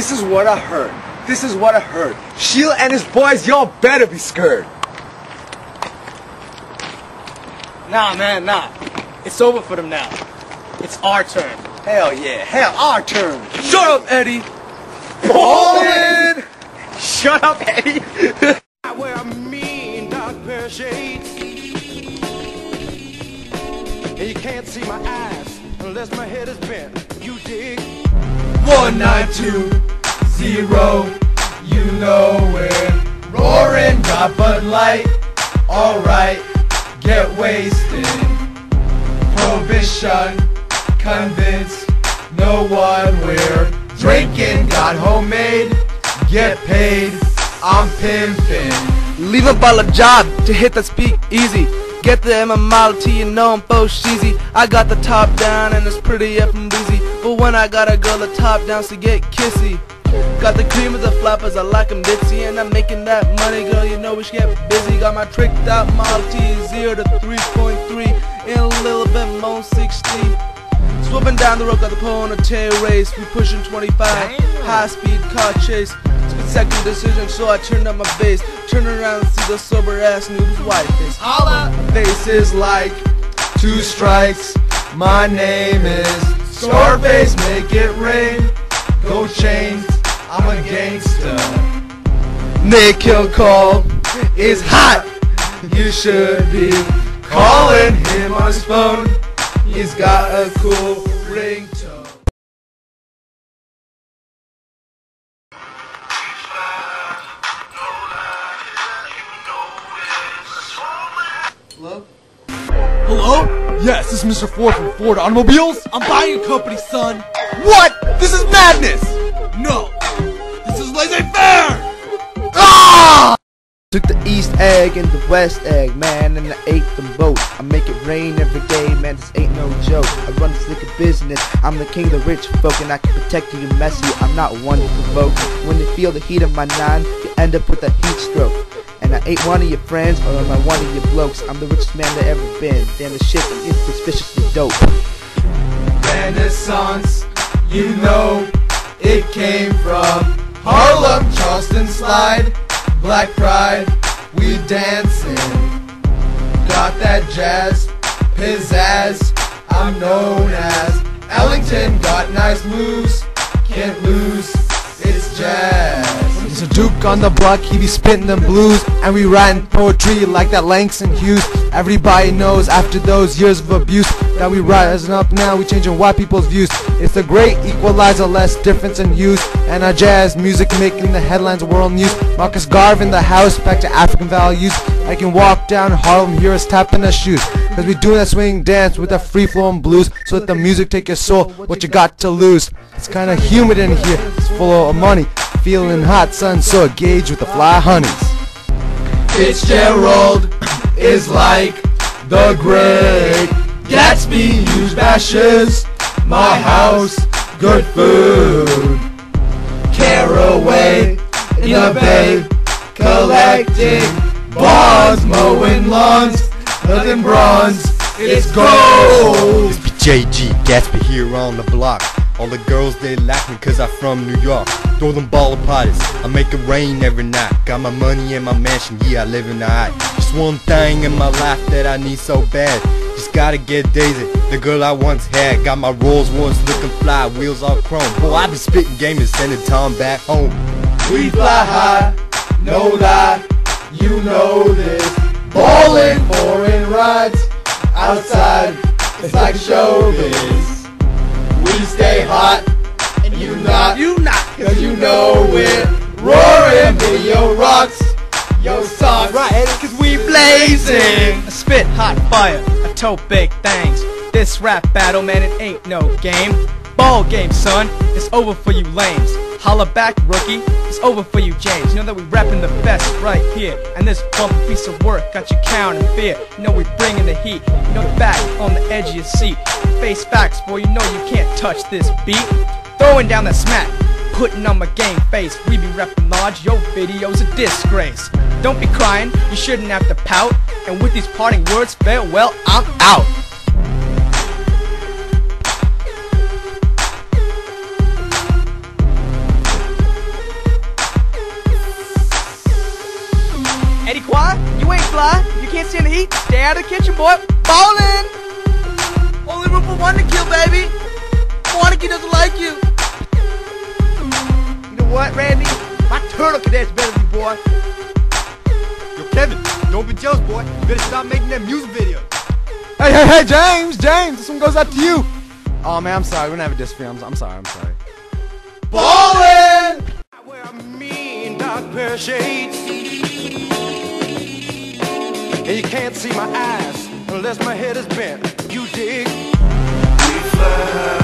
This is what I heard. This is what I heard. Sheila and his boys, y'all better be scared. Nah, man, nah. It's over for them now. It's our turn. Hell yeah. Hell, our turn. Shut up, Eddie. Ballin'. Shut up, Eddie. I wear a mean dark pair of shades. And you can't see my eyes unless my head is bent. You dig? 192-0, you know it. Roaring, got Bud Light. Alright, get wasted. Prohibition, convince no one we're drinking. Got homemade, get paid. I'm pimping. Leave a baller job to hit the speak easy. Get the Model T and know I'm cheesy. I got the top down and it's pretty up and busy. But when I got a girl, the top down to get kissy. Got the cream of the Flappers, I like them ditzy. And I'm making that money, girl, you know we should get busy. Got my tricked out Model T 0 to 3.3 in a little bit more 60. Swooping down the road, got the pole on a tail race. We pushing 25, high speed car chase. Second decision, so I turned up my face. Turn around and see the sober ass noob's white face. Holla! Faces like two strikes. My name is Scarface, make it rain. Go chains, I'm a gangster. Nikhil Kaul is hot. You should be calling him on his phone. He's got a cool ringtone. Hello? Hello? Yes, this is Mr. Ford from Ford Automobiles. I'm buying your company, son. What? This is madness! No. This is laissez-faire! Ah! Took the East Egg and the West Egg, man, and I ate them both. I make it rain every day, man, this ain't no joke. I run this liquor business, I'm the king of the rich folk, and I can protect you and mess you. I'm not one to provoke. When you feel the heat of my nine, you end up with a heat stroke. And I ain't one of your friends, or am I one of your blokes? I'm the richest man that ever been. Damn, the shit is suspiciously dope. Renaissance, you know, it came from Harlem, Charleston slide, black pride, we dancing. Got that jazz, pizzazz, I'm known as Ellington, got nice moves, can't lose, it's jazz. There's a Duke on the block, he be spitting them blues. And we writing poetry like that Langston Hughes. Everybody knows after those years of abuse that we rising up now, we changing white people's views. It's the great equalizer, less difference in use. And our jazz music making the headlines, world news. Marcus Garvey in the house, back to African values. I can walk down Harlem, hear us tapping our shoes. Cause we doing that swing dance with that free flowing blues. So let the music take your soul, what you got to lose. It's kinda humid in here, it's full of money. Feeling hot, sun, so engaged with the fly honeys. Fitzgerald is like the great Gatsby, huge bashes, my house, good food. Caraway in the bay, collecting bars, mowing lawns, nothing bronze, it's gold. It's BJG, Gatsby here on the block. All the girls, they like me cause I'm from New York. Throw them baller parties, I make it rain every night. Got my money in my mansion, yeah, I live in the high. Just one thing in my life that I need so bad. Just gotta get Daisy, the girl I once had. Got my Rolls Royce looking fly, wheels all chrome. Boy, I be spitting game and sending Tom back home. We fly high, no lie, you know this. Ballin', foreign rides, outside, it's like showbiz. We stay hot, and you not, cause you know we're roaring. Video rocks, yo socks, right, cause we blazing. I spit hot fire, I tote big things. This rap battle, man, it ain't no game. Ball game, son, it's over for you lames. Holla back, rookie, it's over for you, James. You know that we rapping the best right here. And this bumpin' piece of work got you counting fear. You know we bringing the heat, you know back on the edge of your seat. Face facts, boy, you know you can't touch this beat. Throwing down that smack, putting on my game face. We be rapping large, your video's a disgrace. Don't be crying, you shouldn't have to pout. And with these parting words, farewell, I'm out. Eddie Kwan, you ain't fly. You can't stand the heat. Stay out of the kitchen, boy. Ballin'! Only room for one to kill, baby. Watekee doesn't like you. You know what, Randy? My turtle can dance better than you, boy. Yo, Kevin, don't be jealous, boy. You better stop making that music video. Hey, hey, hey, James, James, this one goes out to you. Oh, man, I'm sorry. We're gonna have a diss for you. I'm sorry. Ballin'! I wear a mean dark pair of shades, and you can't see my eyes unless my head is bent. You dig? We fly.